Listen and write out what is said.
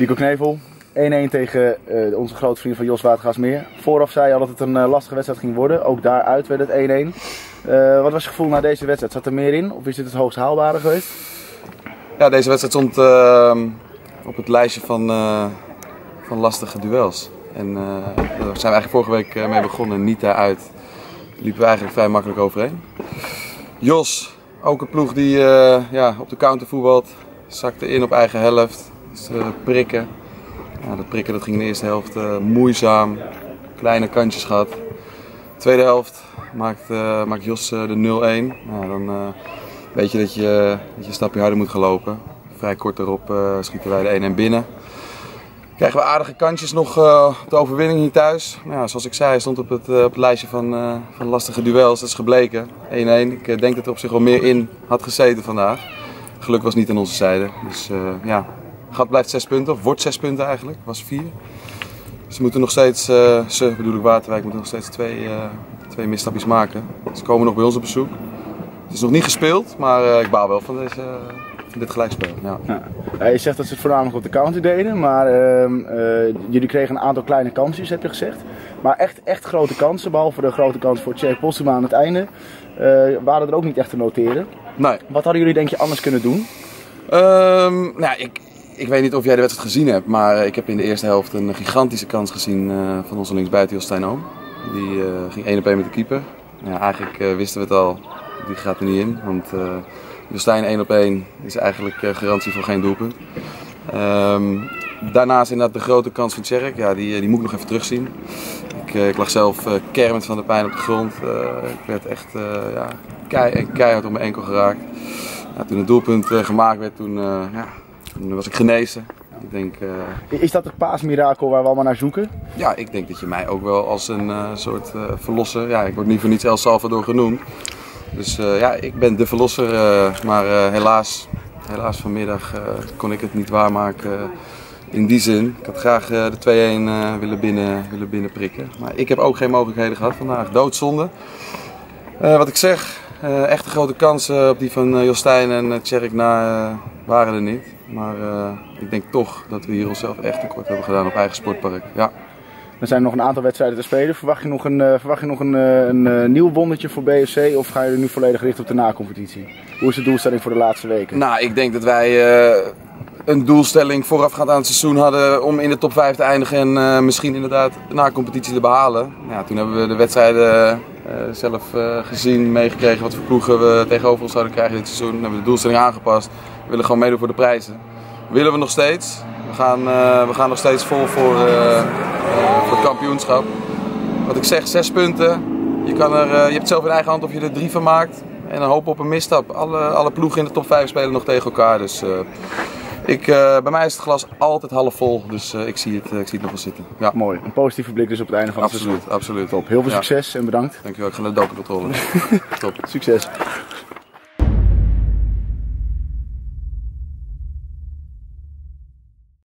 Dico Knevel, 1-1 tegen onze grote vriend van Jos Watergraafsmeer. Vooraf zei je al dat het een lastige wedstrijd ging worden. Ook daaruit werd het 1-1. Wat was je gevoel na deze wedstrijd? Zat er meer in of is dit het hoogst haalbare geweest? Ja, deze wedstrijd stond op het lijstje van lastige duels. En daar zijn we eigenlijk vorige week mee begonnen. Niet daaruit liepen we eigenlijk vrij makkelijk overheen. Jos, ook een ploeg die op de counter voetbalt. Zakte in op eigen helft. Dus prikken. Nou, dat prikken dat ging in de eerste helft moeizaam. Kleine kantjes gehad. Tweede helft maakt Jos de 0-1. Nou, dan weet je dat je een stapje harder moet gaan lopen. Vrij kort daarop schieten wij de 1-1 binnen. Krijgen we aardige kansjes nog op de overwinning hier thuis. Nou, zoals ik zei, stond op het lijstje van lastige duels. Dat is gebleken. 1-1. Ik denk dat er op zich wel meer in had gezeten vandaag. Geluk was niet aan onze zijde. Dus gat blijft 6 punten. Of wordt 6 punten eigenlijk. Was 4. Ze moeten nog steeds, Waterwijk moeten nog steeds twee misstapjes maken. Ze komen nog bij ons op bezoek. Het is nog niet gespeeld, maar ik baal wel van deze... Dit gelijkspel, ja. Ja. Je zegt dat ze het voornamelijk op de counter deden, maar jullie kregen een aantal kleine kansjes, heb je gezegd. Maar echt grote kansen, behalve de grote kans voor Tjerk Postuma aan het einde, waren er ook niet echt te noteren. Nee. Wat hadden jullie denk je anders kunnen doen? Ik weet niet of jij de wedstrijd gezien hebt, maar ik heb in de eerste helft een gigantische kans gezien van onze linksbuiten Jostijn Oom. Die ging 1-op-1 met de keeper. Ja, eigenlijk wisten we het al, die gaat er niet in, want... Jostijn 1-op-1 is eigenlijk garantie voor geen doelpunt. Daarnaast inderdaad de grote kans van Tjerk. Ja, die moet ik nog even terugzien. Ik lag zelf kermend van de pijn op de grond. Ik werd echt keihard op mijn enkel geraakt. Ja, toen het doelpunt gemaakt werd, toen was ik genezen. Ik denk, is dat het paasmirakel waar we allemaal naar zoeken? Ja, ik denk dat je mij ook wel als een soort verlosser... Ja, ik word niet voor niets El Salvador genoemd. Dus ik ben de verlosser, maar helaas vanmiddag kon ik het niet waarmaken in die zin. Ik had graag de 2-1 willen binnenprikken. Maar ik heb ook geen mogelijkheden gehad vandaag. Doodzonde. Wat ik zeg, echte grote kansen op die van Jostijn en Tjerk na waren er niet. Maar ik denk toch dat we hier onszelf echt tekort hebben gedaan op eigen sportpark. Ja. Er zijn nog een aantal wedstrijden te spelen. Verwacht je nog een nieuw wondertje voor BFC of ga je er nu volledig richten op de na-competitie? Hoe is de doelstelling voor de laatste weken? Nou, ik denk dat wij een doelstelling voorafgaand aan het seizoen hadden om in de top 5 te eindigen en misschien inderdaad de na-competitie te behalen. Ja, toen hebben we de wedstrijden zelf gezien, meegekregen wat voor ploegen we tegenover ons zouden krijgen dit seizoen. Dan hebben we de doelstelling aangepast. We willen gewoon meedoen voor de prijzen. Willen we nog steeds. We gaan nog steeds vol voor het kampioenschap. Wat ik zeg, 6 punten. Je hebt zelf in eigen hand of je er 3 van maakt. En dan hopen op een misstap. Alle ploegen in de top 5 spelen nog tegen elkaar. Dus bij mij is het glas altijd half vol. Dus ik zie het nog wel zitten. Ja. Mooi. Een positieve blik dus op het einde van het seizoen. Absoluut. Top. Heel veel succes en bedankt. Dankjewel. Ik ga naar de dopencontrole. Top. Succes.